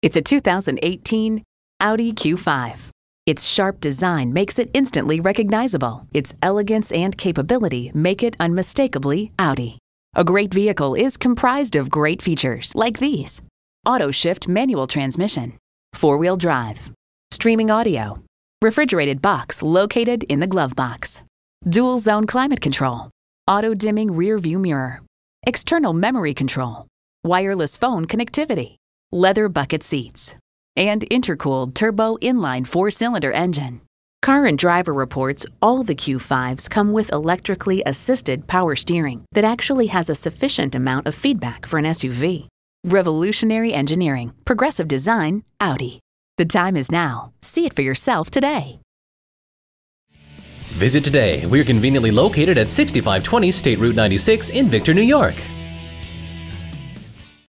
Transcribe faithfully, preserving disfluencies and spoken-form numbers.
It's a two thousand eighteen Audi Q five. Its sharp design makes it instantly recognizable. Its elegance and capability make it unmistakably Audi. A great vehicle is comprised of great features like these: auto shift manual transmission, four-wheel drive, streaming audio, refrigerated box located in the glove box, dual zone climate control, auto dimming rear view mirror, external memory control, wireless phone connectivity, leather bucket seats, and intercooled turbo inline four-cylinder engine. Car and Driver reports all the Q fives come with electrically assisted power steering that actually has a sufficient amount of feedback for an S U V. Revolutionary engineering, progressive design, Audi. The time is now. See it for yourself today. Visit today. We're conveniently located at sixty-five twenty State Route ninety-six in Victor, New York.